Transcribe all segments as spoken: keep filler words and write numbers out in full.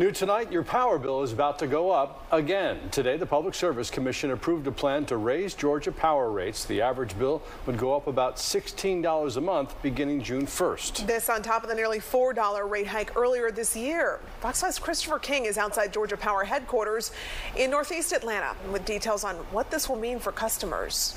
New tonight, your power bill is about to go up again. Today, the Public Service Commission approved a plan to raise Georgia Power rates. The average bill would go up about sixteen dollars a month beginning June first. This on top of the nearly four dollar rate hike earlier this year. Fox five's Christopher King is outside Georgia Power headquarters in Northeast Atlanta with details on what this will mean for customers.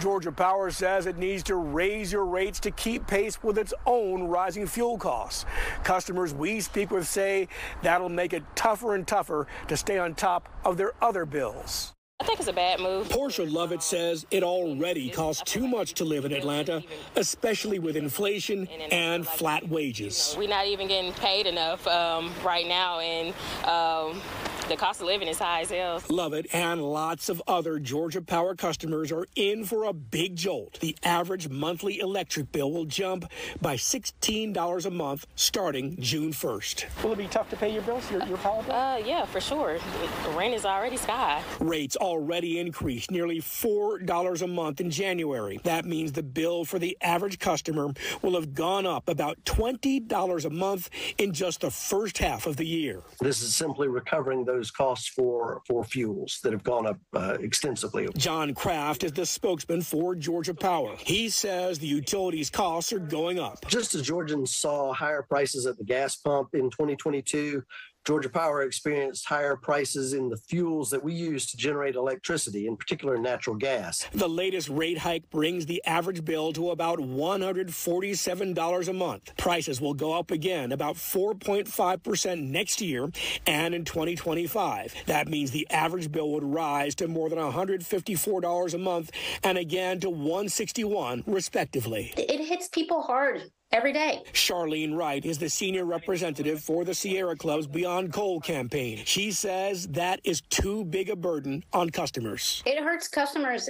Georgia Power says it needs to raise your rates to keep pace with its own rising fuel costs. Customers we speak with say that'll make it tougher and tougher to stay on top of their other bills. I think it's a bad move. Portia Lovett says it already costs too much to live in Atlanta, especially with inflation and flat wages. We're not even getting paid enough um, right now, and um, the cost of living is high as hell. Lovett and lots of other Georgia Power customers are in for a big jolt. The average monthly electric bill will jump by sixteen dollars a month starting June first. Will it be tough to pay your bills, your, your power bill? Uh, yeah, for sure. The rent is already sky high. Rates already increased nearly four dollars a month in January. That means the bill for the average customer will have gone up about twenty dollars a month in just the first half of the year. This is simply recovering those costs for, for fuels that have gone up uh, extensively. John Kraft is the spokesman for Georgia Power. He says the utilities costs are going up. Just as Georgians saw higher prices at the gas pump in twenty twenty-two, Georgia Power experienced higher prices in the fuels that we use to generate electricity, in particular natural gas. The latest rate hike brings the average bill to about one hundred forty-seven dollars a month. Prices will go up again about four point five percent next year and in twenty twenty-five. That means the average bill would rise to more than one hundred fifty-four dollars a month and again to one hundred sixty-one dollars respectively. It hits people hard every day. Charlene Wright is the senior representative for the Sierra Club's Beyond Coal campaign. She says that is too big a burden on customers. It hurts customers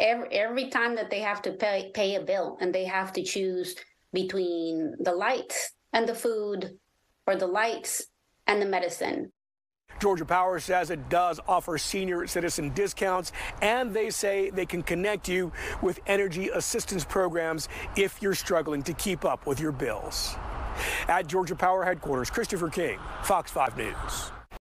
every, every time that they have to pay, pay a bill and they have to choose between the lights and the food or the lights and the medicine. Georgia Power says it does offer senior citizen discounts, and they say they can connect you with energy assistance programs if you're struggling to keep up with your bills. At Georgia Power headquarters, Christopher King, Fox five News.